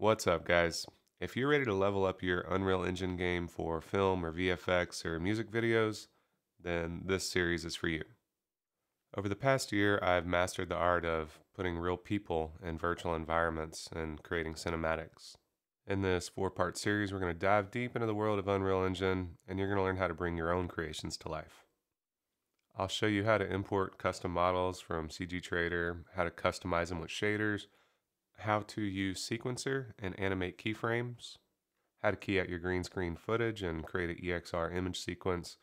What's up, guys? If you're ready to level up your Unreal Engine game for film or VFX or music videos, then this series is for you. Over the past year, I've mastered the art of putting real people in virtual environments and creating cinematics. In this 4-part series, we're going to dive deep into the world of Unreal Engine, and you're going to learn how to bring your own creations to life. I'll show you how to import custom models from CGTrader, how to customize them with shaders, how to use sequencer and animate keyframes, how to key out your green screen footage and create an EXR image sequence,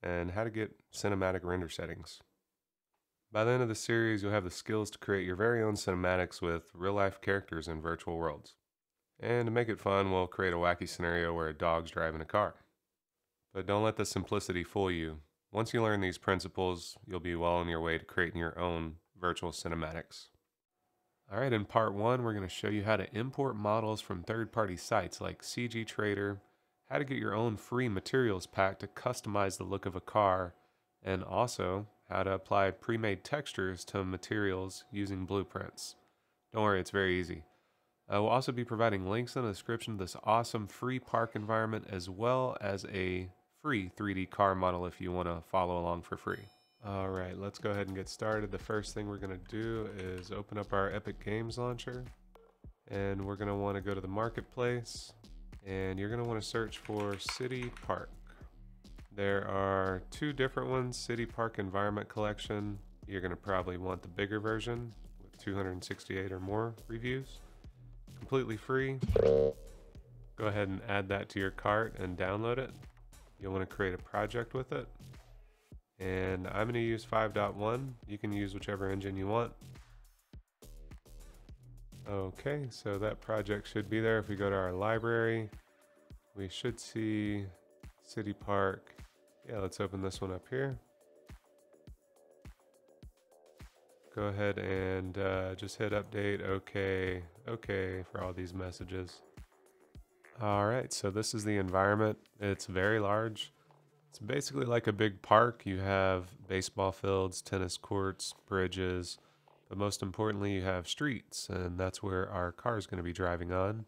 and how to get cinematic render settings. By the end of the series, you'll have the skills to create your very own cinematics with real-life characters in virtual worlds. And to make it fun, we'll create a wacky scenario where a dog's driving a car. But don't let the simplicity fool you. Once you learn these principles, you'll be well on your way to creating your own virtual cinematics. Alright, in part 1, we're going to show you how to import models from third-party sites like CGTrader, how to get your own free materials pack to customize the look of a car, and also how to apply pre-made textures to materials using blueprints. Don't worry, it's very easy. We'll also be providing links in the description to this awesome free park environment, as well as a free 3D car model if you want to follow along for free. All right, let's go ahead and get started. The first thing we're going to do is open up our Epic Games launcher, and we're going to want to go to the marketplace, and you're going to want to search for City Park. There are 2 different ones, City Park Environment Collection. You're going to probably want the bigger version with 268 or more reviews, completely free. Go ahead and add that to your cart and download it. You'll want to create a project with it. And I'm going to use 5.1. You can use whichever engine you want. Okay, so that project should be there. If we go to our library, we should see City Park. Yeah, let's open this one up here. Go ahead and just hit update, okay for all these messages. All right, so this is the environment. It's very large. It's basically like a big park. You have baseball fields, tennis courts, bridges, but most importantly, you have streets, and that's where our car is going to be driving on.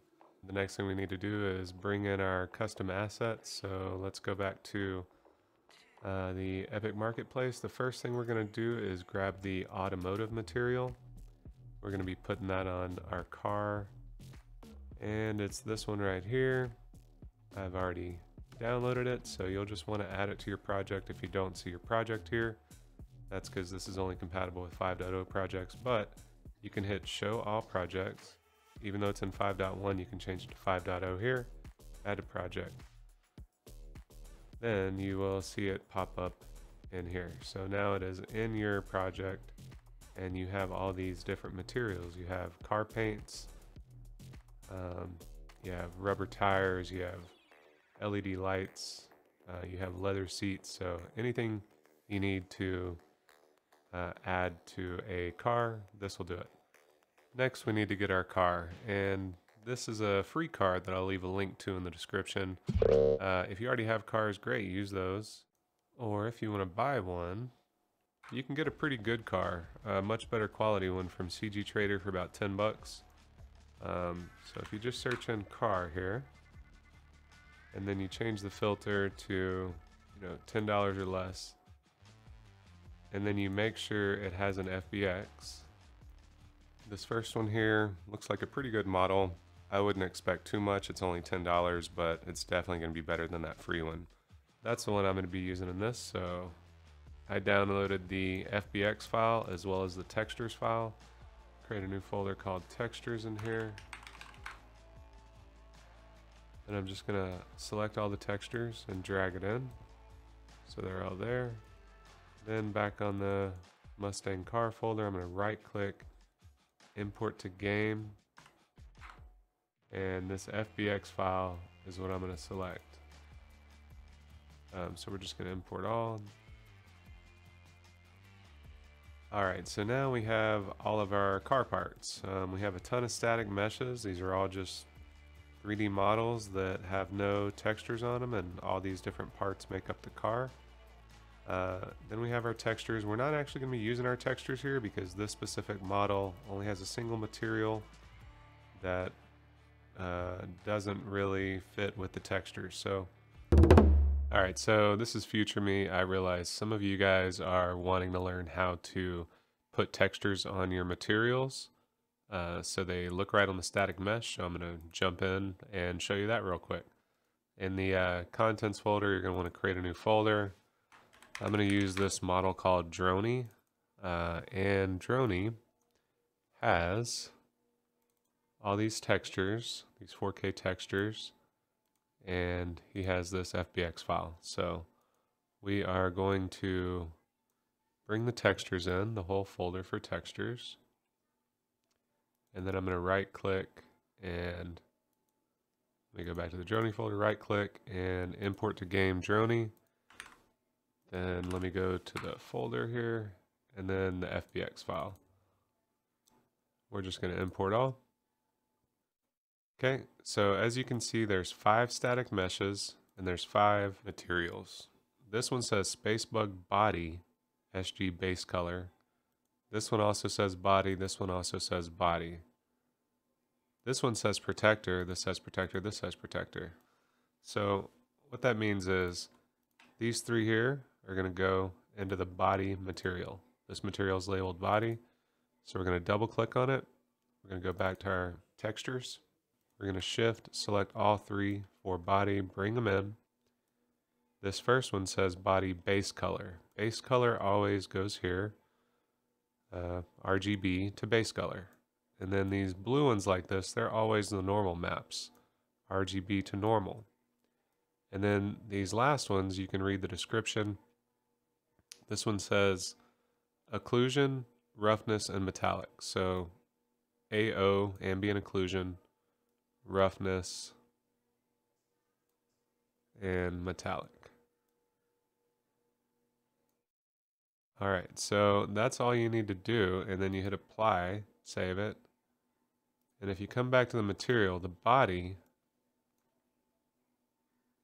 The next thing we need to do is bring in our custom assets. So let's go back to the Epic Marketplace. The first thing we're going to do is grab the automotive material. We're going to be putting that on our car. And it's this one right here. I've already downloaded it, so you'll just want to add it to your project. If you don't see your project here, that's because this is only compatible with 5.0 projects, but you can hit show all projects. Even though it's in 5.1, you can change it to 5.0 here, add a project. Then you will see it pop up in here. So now it is in your project, and you have all these different materials. You have car paints, you have rubber tires, you have LED lights, you have leather seats. So anything you need to add to a car, this will do it. Next, we need to get our car, and this is a free car that I'll leave a link to in the description. If you already have cars, great, use those. Or if you want to buy one, you can get a pretty good car, a much better quality one from CGTrader for about 10 bucks. So if you just search in car here, and then you change the filter to, you know, $10 or less, and then you make sure it has an FBX. This first one here looks like a pretty good model. I wouldn't expect too much. It's only $10, but it's definitely going to be better than that free one. That's the one I'm going to be using in this. So I downloaded the FBX file as well as the textures file. Create a new folder called textures in here. And I'm just going to select all the textures and drag it in. So they're all there. Then back on the Mustang car folder, I'm going to right click, import to game, and this FBX file is what I'm going to select. So we're just going to import all. All right, so now we have all of our car parts. We have a ton of static meshes. These are all just 3D models that have no textures on them, and all these different parts make up the car. Then we have our textures. We're not actually going to be using our textures here because this specific model only has a single material that doesn't really fit with the texture. So, all right, so this is future me. I realize some of you guys are wanting to learn how to put textures on your materials so they look right on the static mesh. So I'm gonna jump in and show you that real quick. In the contents folder, you're gonna wanna create a new folder. I'm gonna use this model called Droney, and Droney has all these textures, these 4K textures, and he has this FBX file. So we are going to bring the textures in, the whole folder for textures, and then I'm going to right click and let me go back to the Droney folder, right click and import to game Droney. Then let me go to the folder here and then the FBX file. We're just going to import all. Okay, so as you can see, there's 5 static meshes and there's 5 materials. This one says Spacebug Body, SG base color. This one also says body, this one also says body. This one says protector, this says protector, this says protector. So what that means is these 3 here are gonna go into the body material. This material is labeled body. So we're gonna double click on it. We're gonna go back to our textures. We're going to shift, select all 3 for body, bring them in. This first one says body base color. Base color always goes here, RGB to base color. And then these blue ones like this, they're always the normal maps, RGB to normal. And then these last ones, you can read the description. This one says occlusion, roughness, and metallic. So AO, ambient occlusion, roughness, and metallic. All right, so that's all you need to do, and then you hit apply, save it. And if you come back to the material, the body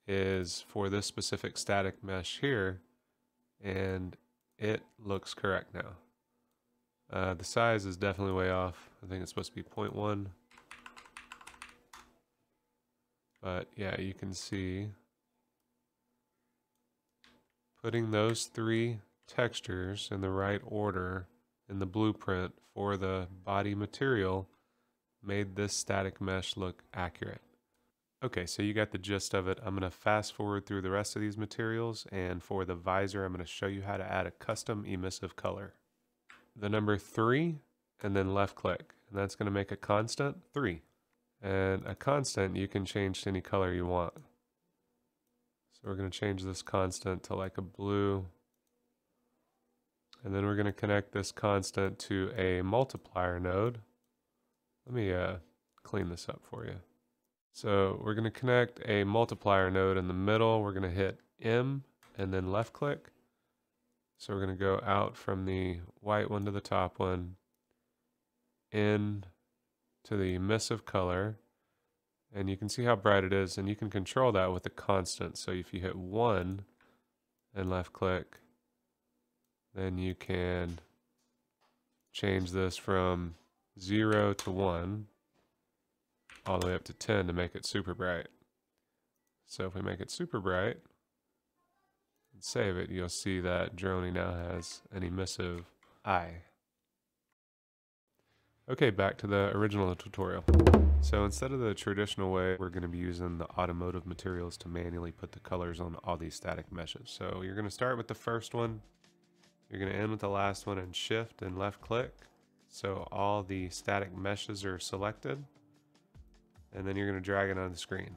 is for this specific static mesh here, and it looks correct now. The size is definitely way off. I think it's supposed to be 0.1. But yeah, you can see putting those 3 textures in the right order in the blueprint for the body material made this static mesh look accurate. Okay, so you got the gist of it. I'm going to fast forward through the rest of these materials, and for the visor, I'm going to show you how to add a custom emissive color. The number 3 and then left click, and that's going to make a constant 3. And a constant you can change to any color you want. So we're going to change this constant to like a blue. And then we're going to connect this constant to a multiplier node. Let me clean this up for you. So we're going to connect a multiplier node in the middle. We're going to hit M and then left click. So we're going to go out from the white one to the top one. N to the emissive color, and you can see how bright it is, and you can control that with a constant. So if you hit 1 and left click, then you can change this from 0 to 1 all the way up to 10 to make it super bright. So if we make it super bright and save it, you'll see that Droney now has an emissive eye. Okay, back to the original tutorial. So instead of the traditional way, we're going to be using the automotive materials to manually put the colors on all these static meshes. So you're going to start with the first one. You're going to end with the last one and shift and left click. So all the static meshes are selected. And then you're going to drag it on the screen.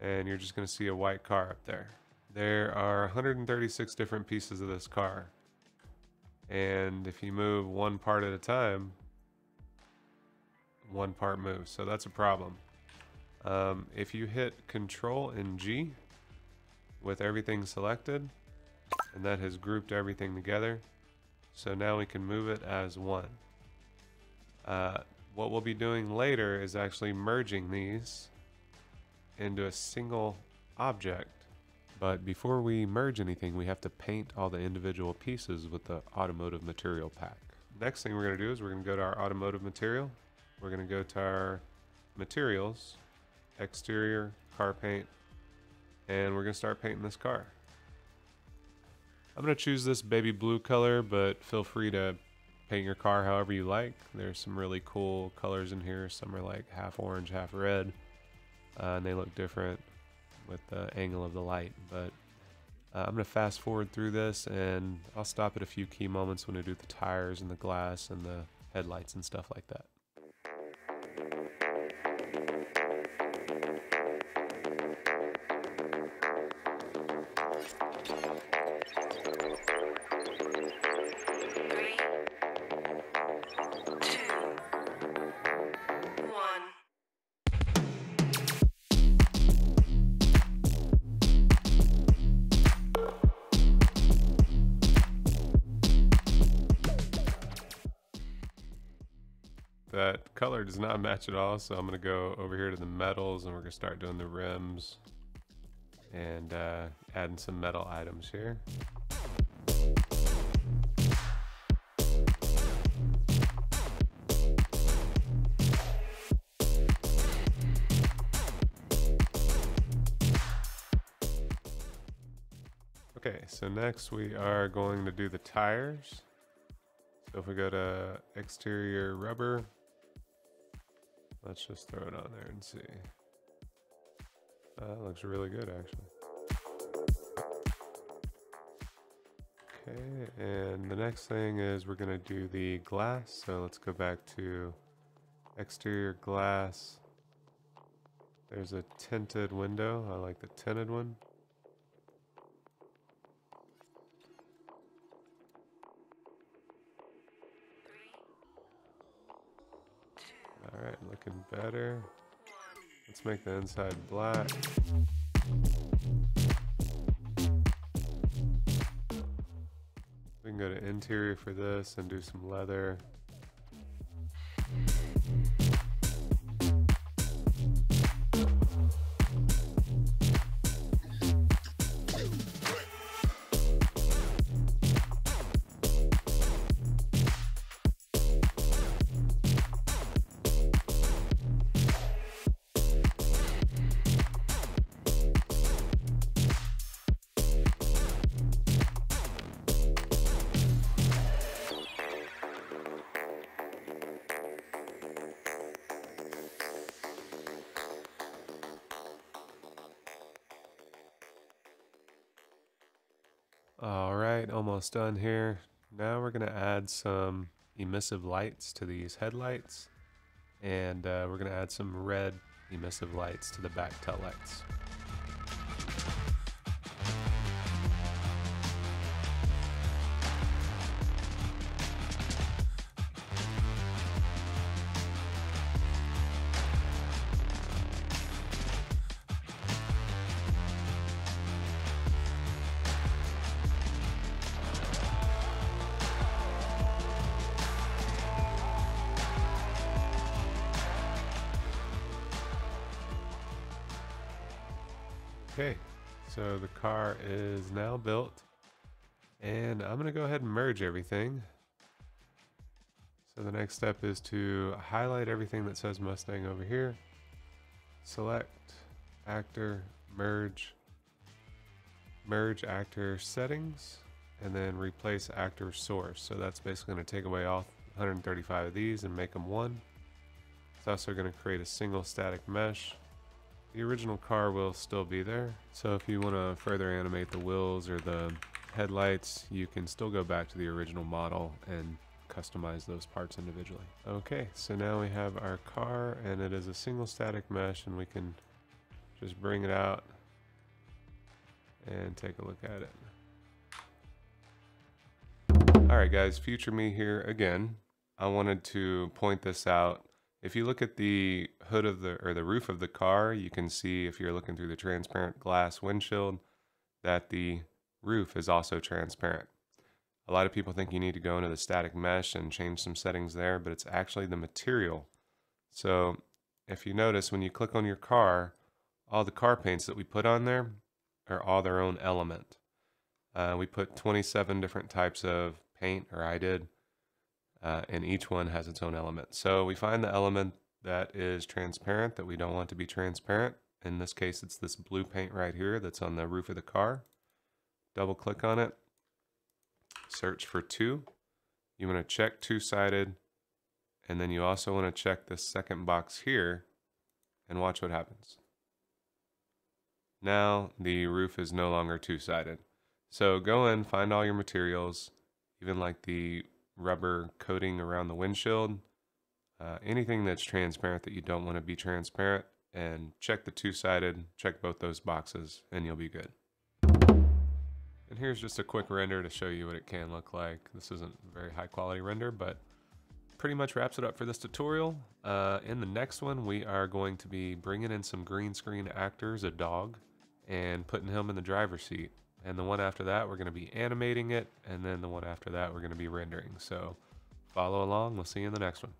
And you're just going to see a white car up there. There are 136 different pieces of this car. And if you move one part at a time, one part moves. So that's a problem. If you hit Control and G with everything selected, and that has grouped everything together. So now we can move it as one. What we'll be doing later is actually merging these into a single object. But before we merge anything, we have to paint all the individual pieces with the automotive material pack. Next thing we're going to do is we're going to go to our automotive material. We're going to go to our materials, exterior, car paint, and we're gonna start painting this car. I'm gonna choose this baby blue color, but feel free to paint your car however you like. There's some really cool colors in here. Some are like half orange, half red, and they look different with the angle of the light. But I'm gonna fast forward through this, and I'll stop at a few key moments when I do the tires and the glass and the headlights and stuff like that. That color does not match at all, so I'm gonna go over here to the metals and we're gonna start doing the rims and adding some metal items here. Okay, so next we are going to do the tires. So if we go to exterior rubber, let's just throw it on there and see. That looks really good, actually. Okay, and the next thing is we're gonna do the glass. So let's go back to exterior glass. There's a tinted window. I like the tinted one. All right, looking better. Let's make the inside black. We can go to interior for this and do some leather. All right, almost done here. Now we're gonna add some emissive lights to these headlights, and we're gonna add some red emissive lights to the back tail lights. Okay, so the car is now built, and I'm gonna go ahead and merge everything. So the next step is to highlight everything that says Mustang over here, select actor, merge actor settings, and then replace actor source. So that's basically gonna take away all 135 of these and make them one. It's also gonna create a single static mesh. The original car will still be there, so if you want to further animate the wheels or the headlights, you can still go back to the original model and customize those parts individually. Okay, so now we have our car, and it is a single static mesh, and we can just bring it out and take a look at it. Alright guys, future me here again. I wanted to point this out. If you look at the hood of the roof of the car, you can see if you're looking through the transparent glass windshield that the roof is also transparent. A lot of people think you need to go into the static mesh and change some settings there, but it's actually the material. So if you notice, when you click on your car, all the car paints that we put on there are all their own element. We put 27 different types of paint, or I did. And each one has its own element. So we find the element that is transparent that we don't want to be transparent. In this case, it's this blue paint right here that's on the roof of the car. Double click on it, search for 2. You want to check two-sided, and then you also want to check this second box here and watch what happens. Now the roof is no longer two-sided. So go in, find all your materials, even like the rubber coating around the windshield, anything that's transparent that you don't want to be transparent, and check the two-sided, check both those boxes, and you'll be good. And here's just a quick render to show you what it can look like. This isn't a very high quality render, but pretty much wraps it up for this tutorial. In the next one, we are going to be bringing in some green screen actors, a dog, and putting him in the driver's seat. And the one after that, we're going to be animating it. And then the one after that, we're going to be rendering. So follow along. We'll see you in the next one.